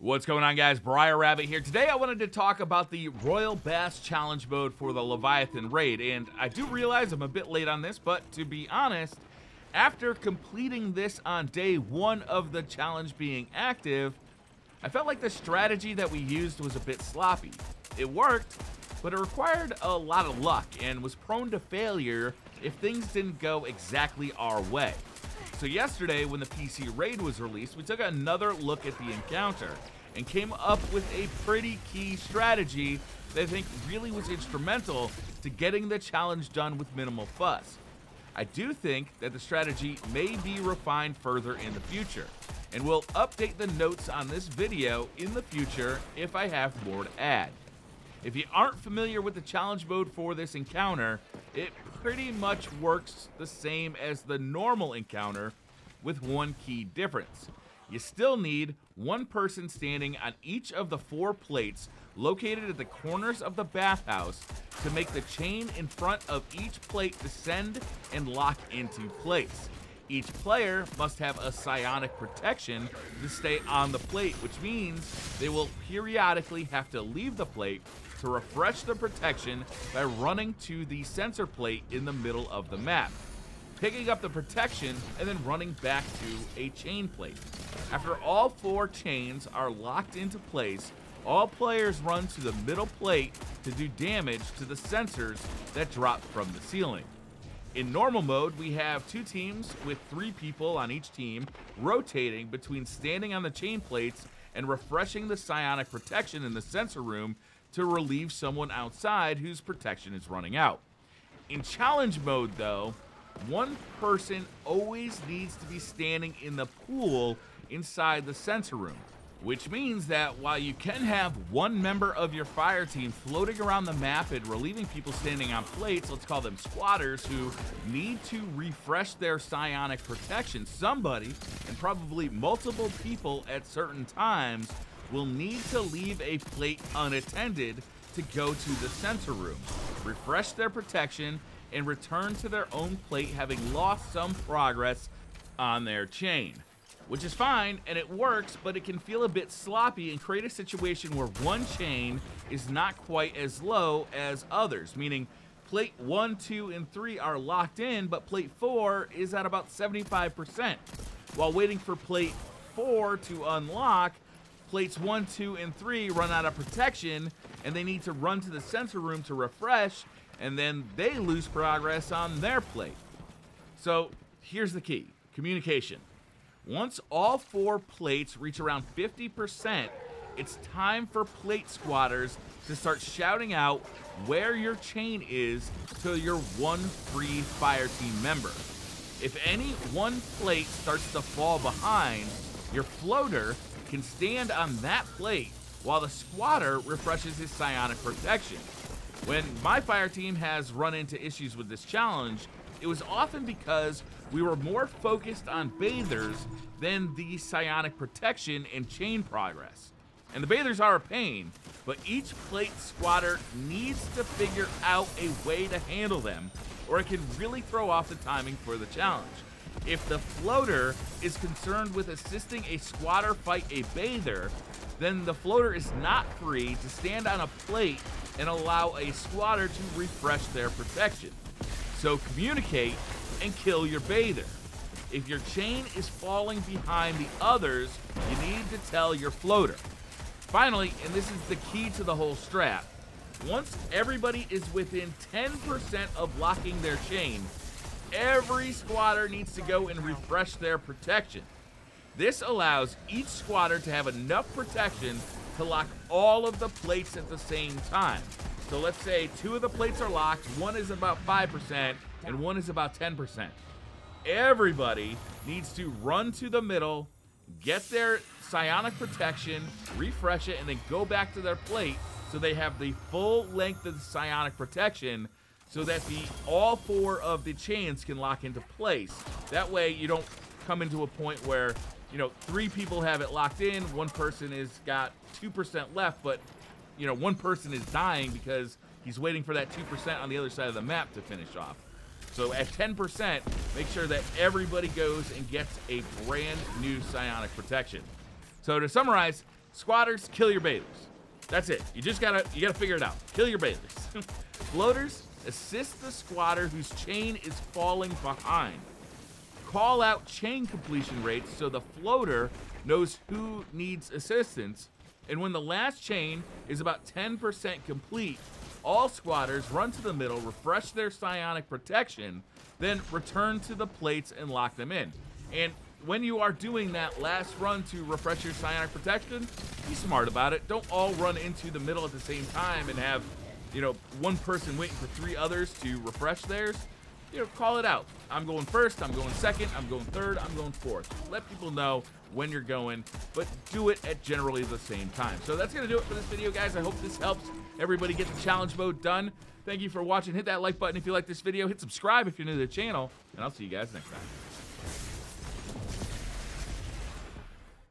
What's going on, guys? Briar Rabbit here. Today I wanted to talk about the Royal Bass Challenge mode for the Leviathan raid, and I do realize I'm a bit late on this, but to be honest, after completing this on day one of the challenge being active, I felt like the strategy that we used was a bit sloppy. It worked, but it required a lot of luck and was prone to failure if things didn't go exactly our way. So yesterday, when the PC raid was released, we took another look at the encounter and came up with a pretty key strategy that I think really was instrumental to getting the challenge done with minimal fuss. I do think that the strategy may be refined further in the future, and we'll update the notes on this video in the future if I have more to add. If you aren't familiar with the challenge mode for this encounter, it pretty much works the same as the normal encounter, with one key difference. You still need one person standing on each of the four plates located at the corners of the bathhouse to make the chain in front of each plate descend and lock into place. Each player must have a psionic protection to stay on the plate, which means they will periodically have to leave the plate to refresh the protection by running to the sensor plate in the middle of the map, picking up the protection, and then running back to a chain plate. After all four chains are locked into place, all players run to the middle plate to do damage to the sensors that drop from the ceiling. In normal mode, we have two teams with three people on each team rotating between standing on the chain plates and refreshing the psionic protection in the sensor room to relieve someone outside whose protection is running out. In challenge mode, though, one person always needs to be standing in the pool inside the sensor room, which means that while you can have one member of your fire team floating around the map and relieving people standing on plates, let's call them squatters, who need to refresh their psionic protection, somebody, and probably multiple people at certain times, will need to leave a plate unattended to go to the sensor room, refresh their protection, and return to their own plate having lost some progress on their chain. Which is fine, and it works, but it can feel a bit sloppy and create a situation where one chain is not quite as low as others, meaning plate 1, 2, and 3 are locked in, but plate 4 is at about 75%. While waiting for plate 4 to unlock, plates 1, 2, and 3 run out of protection, and they need to run to the sensor room to refresh, and then they lose progress on their plate. So here's the key: communication. Once all four plates reach around 50%, it's time for plate squatters to start shouting out where your chain is to your one free fire team member. If any one plate starts to fall behind, your floater can stand on that plate while the squatter refreshes his psionic protection. When my fire team has run into issues with this challenge, it was often because we were more focused on bathers than the psionic protection and chain progress. And the bathers are a pain, but each plate squatter needs to figure out a way to handle them, or it can really throw off the timing for the challenge. If the floater is concerned with assisting a squatter fight a bather, then the floater is not free to stand on a plate and allow a squatter to refresh their protection. So communicate and kill your bather. If your chain is falling behind the others, you need to tell your floater. Finally, and this is the key to the whole strat, once everybody is within 10% of locking their chain, every squatter needs to go and refresh their protection. This allows each squatter to have enough protection to lock all of the plates at the same time. So let's say two of the plates are locked, one is about 5% and one is about 10%. Everybody needs to run to the middle, get their psionic protection, refresh it, and then go back to their plate so they have the full length of the psionic protection so that all four of the chains can lock into place. That way you don't come into a point where, you know, three people have it locked in, one person has got 2% left, but you know, one person is dying because he's waiting for that 2% on the other side of the map to finish off. So at 10%, make sure that everybody goes and gets a brand new psionic protection. So to summarize, Squatters, kill your bailers. That's it. You gotta figure it out. Kill your bailers. Floaters, assist the squatter whose chain is falling behind. Call out chain completion rates so the floater knows who needs assistance. And when the last chain is about 10% complete, all squatters run to the middle, refresh their psionic protection, then return to the plates and lock them in. And when you are doing that last run to refresh your psionic protection, be smart about it. Don't all run into the middle at the same time and have, you know, one person waiting for three others to refresh theirs. You know, call it out. I'm going first, I'm going second, I'm going third, I'm going fourth. Let people know when you're going, but do it at generally the same time. So that's gonna do it for this video, guys. I hope this helps everybody get the challenge mode done. Thank you for watching. Hit that like button if you like this video. Hit subscribe if you're new to the channel, and I'll see you guys next time.